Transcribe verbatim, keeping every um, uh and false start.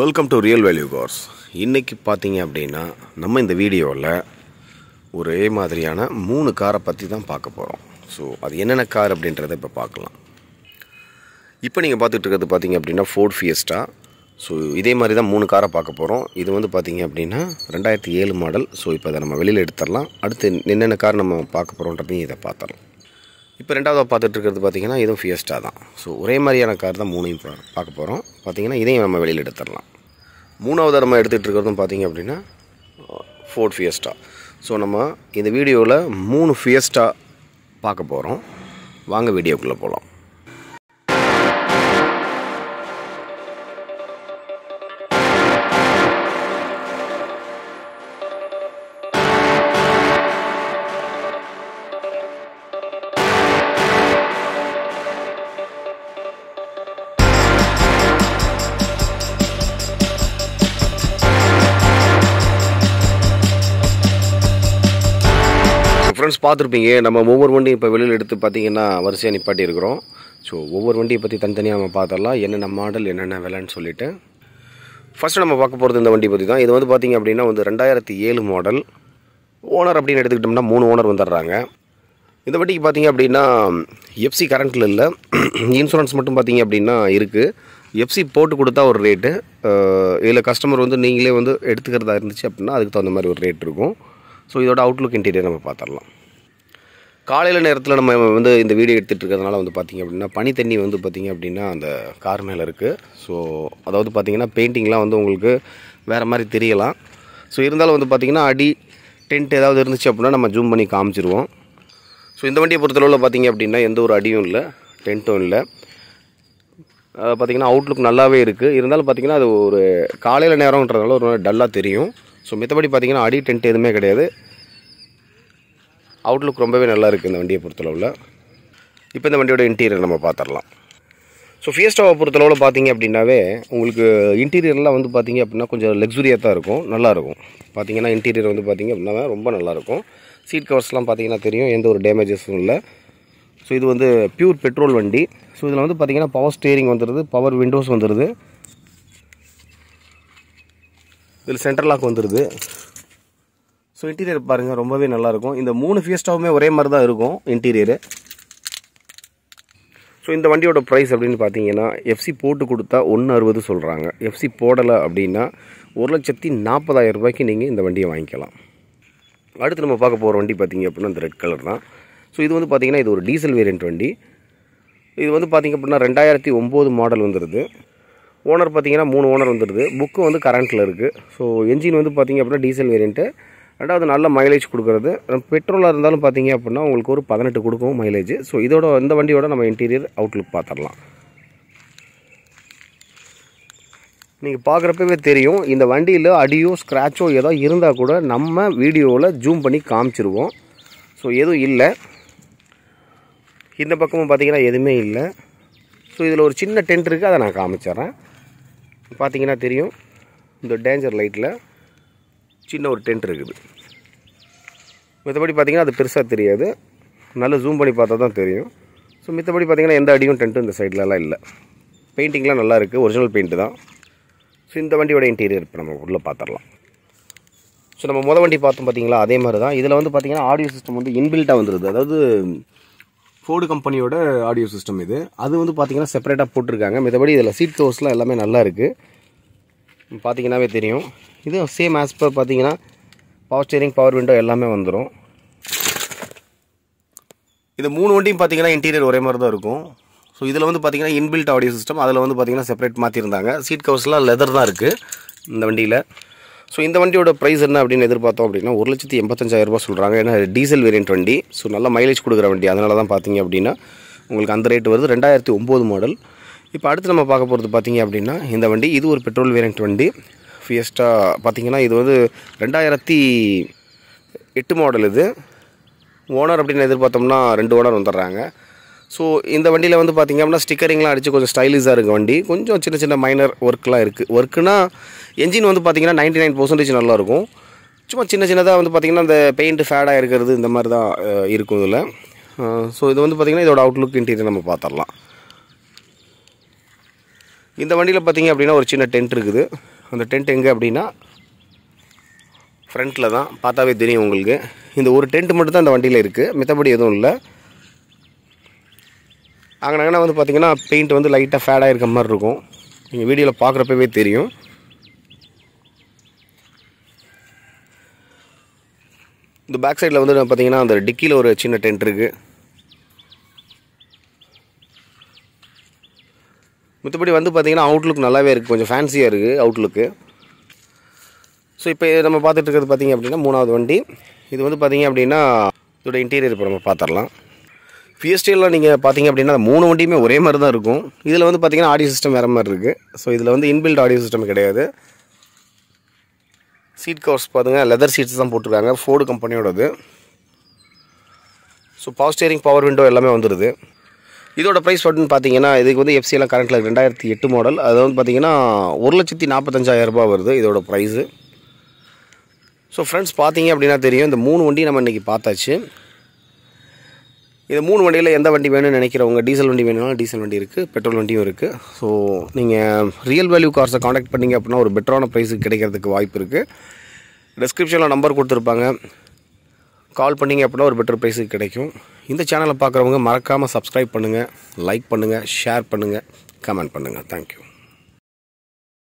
Welcome to real value cars. இன்றைக்கி பார்த்தீங்க அப்படின்னா நம்ம இந்த வீடியோவில் ஒரே மாதிரியான மூணு காரை பற்றி தான் பார்க்க போகிறோம். ஸோ அது என்னென்ன கார் அப்படின்றத இப்போ பார்க்கலாம். இப்போ நீங்கள் பார்த்துட்டு இருக்கிறது பார்த்தீங்க அப்படின்னா ஃபோர்ட் ஃபியஸ்டா. ஸோ இதே மாதிரி தான் மூணு காரை பார்க்க போகிறோம். இது வந்து பார்த்திங்க அப்படின்னா ரெண்டாயிரத்தி ஏழு மாடல். ஸோ இப்போ அதை நம்ம வெளியில் எடுத்துடலாம். அடுத்து என்னென்ன கார் நம்ம பார்க்க போகிறோன்றதையும் இதை பார்த்துடலாம். இப்போ ரெண்டாவது பார்த்துட்டு இருக்கிறது பார்த்திங்கன்னா இதுவும் ஃபியஸ்டா தான். ஸோ ஒரே மாதிரியான கார் தான் மூணையும் பார்க்க போகிறோம். பார்த்திங்கன்னா இதையும் நம்ம வெளியில் எடுத்துடலாம். மூணாவது நம்ம எடுத்துகிட்டு இருக்கிறதும் பார்த்திங்க அப்படின்னா ஃபோர்ட் ஃபியஸ்டா. ஸோ நம்ம இந்த வீடியோவில் மூணு ஃபியஸ்டா பார்க்க போகிறோம். வாங்க வீடியோக்குள்ளே போகலாம். ஃப்ரெண்ட்ஸ், பார்த்துருப்பீங்க நம்ம ஒவ்வொரு வண்டியும் இப்போ வெளியில் எடுத்து பார்த்திங்கன்னா வரிசையாக நிப்பாட்டி இருக்கிறோம். ஸோ ஒவ்வொரு வண்டியை பற்றி தனித்தனியாக நம்ம பார்த்துடலாம், என்னென்ன மாடல் என்னென்ன விலைன்னு சொல்லிவிட்டு. ஃபஸ்ட்டு நம்ம பார்க்க போகிறது இந்த வண்டி பற்றி தான். இது வந்து பார்த்திங்க அப்படின்னா வந்து ரெண்டாயிரத்தி ஏழு மாடல். ஓனர் அப்படின்னு எடுத்துக்கிட்டோம்னா மூணு ஓனர் வந்துடுறாங்க. இந்த வண்டிக்கு பார்த்திங்க அப்படின்னா எஃப்சி கரண்ட்டில் இல்லை, இன்சூரன்ஸ் மட்டும் பார்த்திங்க அப்படின்னா இருக்குது. எஃப்சி போட்டு கொடுத்தா ஒரு ரேட்டு, இதில் கஸ்டமர் வந்து நீங்களே வந்து எடுத்துக்கிறதா இருந்துச்சு அப்படின்னா அதுக்கு தகுந்த மாதிரி ஒரு ரேட் இருக்கும். ஸோ இதோட அவுட்லுக் இன்டீரியர் நம்ம பார்த்துடலாம். காலையில் நேரத்தில் நம்ம வந்து இந்த வீடியோ எடுத்துகிட்டு இருக்கிறதுனால வந்து பார்த்திங்க அப்படின்னா பனி தண்ணி வந்து பார்த்திங்க அப்படின்னா அந்த கார் மேலே இருக்குது. ஸோ அதாவது பார்த்திங்கன்னா பெயிண்டிங்லாம் வந்து உங்களுக்கு வேறு மாதிரி தெரியலாம். ஸோ இருந்தாலும் வந்து பார்த்திங்கன்னா அடி டென்ட் ஏதாவது இருந்துச்சு அப்படின்னா நம்ம ஜூம் பண்ணி காமிச்சிடுவோம். ஸோ இந்த வண்டியை பொறுத்தளவில் பார்த்திங்க அப்படின்னா எந்த ஒரு அடியும் இல்லை, டென்ட்டும் இல்லை. பார்த்திங்கன்னா அவுட்லுக் நல்லாவே இருக்குது. இருந்தாலும் பார்த்திங்கன்னா அது ஒரு காலையில் நேரம்ன்றதுனால ஒரு டல்லாக தெரியும். ஸோ மற்றபடி பார்த்திங்கன்னா அடி டென்ட் எதுவுமே கிடையாது. அவுட்லுக் ரொம்பவே நல்லா இருக்குது இந்த வண்டியை பொறுத்தளவில். இப்போ இந்த வண்டியோட இன்டீரியர் நம்ம பார்த்துடலாம். ஸோ ஃபியஸ்டாவை பொறுத்தளவில் பார்த்திங்க அப்படின்னாவே உங்களுக்கு இன்டீரியர்லாம் வந்து பார்த்திங்க அப்படின்னா கொஞ்சம் லக்ஸுரியாக தான் இருக்கும், நல்லாயிருக்கும். பார்த்திங்கன்னா இன்டீரியர் வந்து பார்த்திங்க அப்படின்னா ரொம்ப நல்லாயிருக்கும். சீட் கவர்ஸ்லாம் பார்த்திங்கன்னா தெரியும், எந்த ஒரு டேமேஜஸும் இல்லை. ஸோ இது வந்து பியூர் பெட்ரோல் வண்டி. ஸோ இதில் வந்து பார்த்திங்கன்னா பவர் ஸ்டேரிங் வந்துடுது, பவர் விண்டோஸ் வந்துடுது, இதில் சென்டர் லாக் வந்துடுது. ஸோ இன்டீரியர் பாருங்கள், ரொம்பவே நல்லாயிருக்கும். இந்த மூணு ஃபியஸ்டாவுமே ஒரே மாதிரி தான் இருக்கும் இன்டீரியரு. ஸோ இந்த வண்டியோட ப்ரைஸ் அப்படின்னு பார்த்தீங்கன்னா எஃப்சி போட்டு கொடுத்தா ஒன்று அறுபது சொல்கிறாங்க. எஃப்சி போடலை அப்படின்னா ஒரு லட்சத்தி நாற்பதாயிரம் ரூபாய்க்கு நீங்கள் இந்த வண்டியை வாங்கிக்கலாம். அடுத்து நம்ம பார்க்க போகிற வண்டி பார்த்திங்க அப்படின்னா இந்த ரெட் கலர் தான். ஸோ இது வந்து பார்த்திங்கன்னா இது ஒரு டீசல் வேரியண்ட் வண்டி. இது வந்து பார்த்திங்க அப்படின்னா ரெண்டாயிரத்தி ஒம்பது மாடல் வந்துடுது. ஓனர் பார்த்திங்கன்னா மூணு ஓனர் வந்துடுது. புக்கு வந்து கரண்ட்டில் இருக்குது. ஸோ என்ஜின் வந்து பார்த்திங்க அப்படின்னா டீசல் வேரியண்ட்டு. ரெண்டாவது நல்ல மைலேஜ் கொடுக்குறது. பெட்ரோலாக இருந்தாலும் பார்த்திங்க அப்படின்னா உங்களுக்கு ஒரு பதினெட்டு கொடுக்கும் மைலேஜ். ஸோ இதோட இந்த வண்டியோட நம்ம இன்டீரியர் அவுட்லுக் பார்த்துடலாம். நீங்கள் பார்க்குறப்பவே தெரியும், இந்த வண்டியில் அடியோ ஸ்க்ராச்சோ ஏதோ இருந்தால் கூட நம்ம வீடியோவில் ஜூம் பண்ணி காமிச்சிருவோம். ஸோ எதுவும் இல்லை, இந்த பக்கமும் பார்த்திங்கன்னா எதுவுமே இல்லை. ஸோ இதில் ஒரு சின்ன டென்ட் இருக்குது, அதை நான் காமிச்சிட்றேன். பார்த்திங்கன்னா தெரியும், இந்த டேஞ்சர் லைட்டில் சின்ன ஒரு டென்ட் இருக்குது. மற்றபடி பார்த்திங்கன்னா அது பெருசாக தெரியாது, நல்லா ஜூம் பண்ணி பார்த்தா தான் தெரியும். ஸோ மற்றபடி பார்த்திங்கன்னா எந்த அடியும் டென்ட்டும் இந்த சைட்லலாம் இல்லை. பெயிண்டிங்லாம் நல்லா இருக்குது, ஒரிஜினல் பெயிண்ட்டு தான். ஸோ இந்த வண்டியோட இன்டீரியர் இப்போ நம்ம உள்ளே பார்த்துடலாம். ஸோ நம்ம மொதல் வண்டி பார்த்தோம் பார்த்திங்களா, அதே மாதிரி தான். இதில் வந்து பார்த்திங்கன்னா ஆடியோ சிஸ்டம் வந்து இன்பில்ட்டாக வந்துடுது. அதாவது ஃபோர்டு கம்பெனியோட ஆடியோ சிஸ்டம் இது. அது வந்து பார்த்திங்கன்னா செப்பரேட்டாக போட்டிருக்காங்க. மற்றபடி இதில் சீட் கவர்ஸ்லாம் எல்லாமே நல்லா இருக்குது, பார்த்திங்கன்னாவே தெரியும். இது சேம் ஆஸ் பர் பார்த்திங்கன்னா பவர் ஸ்டீரிங், பவர் விண்டோ எல்லாமே வந்துடும். இது மூணு வண்டியும் பார்த்திங்கன்னா இன்டீரியர் ஒரே மாதிரி தான் இருக்கும். ஸோ இதில் வந்து பார்த்திங்கன்னா இன்பில்ட் ஆடியோ சிஸ்டம், அதில் வந்து பார்த்திங்கன்னா செப்பரேட் மாற்றிருந்தாங்க. சீட் கவர்ஸ்லாம் லெதர் தான் இருக்குது இந்த வண்டியில். ஸோ இந்த வண்டியோட ப்ரைஸ் என்ன அப்படின்னு எதிர்பார்த்தோம் அப்படின்னா ஒரு லட்சத்தி எண்பத்தஞ்சாயிரரூபா சொல்கிறாங்க. ஏன்னா டீசல் வேரியண்ட் வண்டி, ஸோ நல்லா மைலேஜ் கொடுக்குற வண்டி, அதனால தான் பார்த்திங்க அப்படின்னா உங்களுக்கு அந்த ரேட் வருது. ரெண்டாயிரத்தி ஒம்பது மாடல். இப்போ அடுத்து நம்ம பார்க்க போகிறது பார்த்திங்க அப்படின்னா இந்த வண்டி, இது ஒரு பெட்ரோல் வேரியண்ட் வண்டி ஃபியஸ்டா. பார்த்திங்கன்னா இது வந்து ரெண்டாயிரத்தி எட்டு மாடல். இது ஓனர் அப்படின்னு எதிர்பார்த்தோம்னா ரெண்டு ஓனர் வந்துடுறாங்க. ஸோ இந்த வண்டியில் வந்து பார்த்திங்க அப்படின்னா ஸ்டிக்கரிங்லாம் அடித்து கொஞ்சம் ஸ்டைலிஷாக இருக்குது வண்டி. கொஞ்சம் சின்ன சின்ன மைனர் ஒர்க்லாம் இருக்குது. ஒர்க்குன்னா என்ஜின் வந்து பார்த்திங்கன்னா நைன்டி நைன் பர்சன்டேஜ் நல்லாயிருக்கும். சும்மா சின்ன சின்னதாக வந்து பார்த்திங்கன்னா அந்த பெயிண்ட் ஃபேடாக இருக்கிறது இந்த மாதிரி தான் இருக்கும் இதில். ஸோ இது வந்து பார்த்திங்கன்னா இதோட அவுட்லுக் இன்டீரியர் நம்ம பார்த்துடலாம். இந்த வண்டியில் பார்த்தீங்க அப்படின்னா ஒரு சின்ன டென்ட் இருக்குது. அந்த டென்ட் எங்கே அப்படின்னா ஃப்ரண்ட்டில் தான், பார்த்தாவே தெரியும் உங்களுக்கு. இந்த ஒரு டென்ட் மட்டும் தான் இந்த வண்டியில் இருக்குது, மற்றபடி எதுவும் இல்லை. அங்கனங்கன்னா வந்து பார்த்திங்கன்னா பெயிண்ட் வந்து லைட்டாக ஃபேடாக இருக்க மாதிரி இருக்கும், நீங்கள் வீடியோவில் பார்க்குறப்பவே தெரியும். இந்த பேக் சைடில் வந்து பார்த்திங்கன்னா அந்த டிக்கியில் ஒரு சின்ன டென்ட் இருக்குது. மற்றபடி வந்து பார்த்திங்கன்னா அவுட்லுக் நல்லாவே இருக்குது, கொஞ்சம் ஃபேன்சியாக இருக்குது அவுட்லுக்கு. ஸோ இப்போ நம்ம பார்த்துட்டு இருக்கிறது பார்த்திங்க அப்படின்னா மூணாவது வண்டி. இது வந்து பார்த்திங்க அப்படின்னா இதோட இன்டீரியர் இப்போ நம்ம பார்த்துடலாம். ஃபியஸ்டாவில் நீங்கள் பார்த்திங்க அப்படின்னா மூணு வண்டியுமே ஒரே மாதிரி தான் இருக்கும். இதில் வந்து பார்த்திங்கன்னா ஆடியோ சிஸ்டம் வேறு மாதிரி இருக்குது. ஸோ இதில் வந்து இன்பில்ட் ஆடியோ சிஸ்டம் கிடையாது. சீட் கவர்ஸ் பார்த்துங்க, லெதர் சீட்ஸ் தான் போட்டிருக்காங்க, ஃபோர்டு கம்பெனியோடது. So power steering, power window எல்லாமே வந்துடுது. இதோட ப்ரைஸ் பட்டுன்னு பார்த்தீங்கன்னா இதுக்கு வந்து எஃப்சியெலாம் கரண்ட்டில் இருக்குது, ரெண்டாயிரத்தி எட்டு மாடல். அது வந்து பார்த்திங்கன்னா ஒரு லட்சத்தி நாற்பத்தஞ்சாயிரரூபா வருது இதோட ப்ரைஸு. ஸோ ஃப்ரெண்ட்ஸ் பார்த்தீங்க அப்படின்னா தெரியும், இந்த மூணு வண்டி நம்ம இன்றைக்கி பார்த்தாச்சு. இந்த மூணு வண்டியில் எந்த வண்டி வேணும்னு நினைக்கிறவங்க, டீசல் வண்டி வேணும்னாலும் டீசல் வண்டி இருக்குது, பெட்ரோல் வண்டியும் இருக்குது. ஸோ நீங்கள் ரியல் வேல்யூ கார்ஸை காண்டாக்ட் பண்ணிங்க அப்படின்னா ஒரு பெட்டரான ப்ரைஸுக்கு கிடைக்கிறதுக்கு வாய்ப்பு இருக்குது. டிஸ்கிரிப்ஷனில் நம்பர் கொடுத்துருப்பாங்க, கால் பண்ணிங்க அப்படின்னா ஒரு பெட்டர் ப்ரைஸுக்கு கிடைக்கும். இந்த சேனலை பார்க்குறவங்க மறக்காமல் சப்ஸ்கிரைப் பண்ணுங்கள், லைக் பண்ணுங்கள், ஷேர் பண்ணுங்கள், கமெண்ட் பண்ணுங்கள். தேங்க்யூ.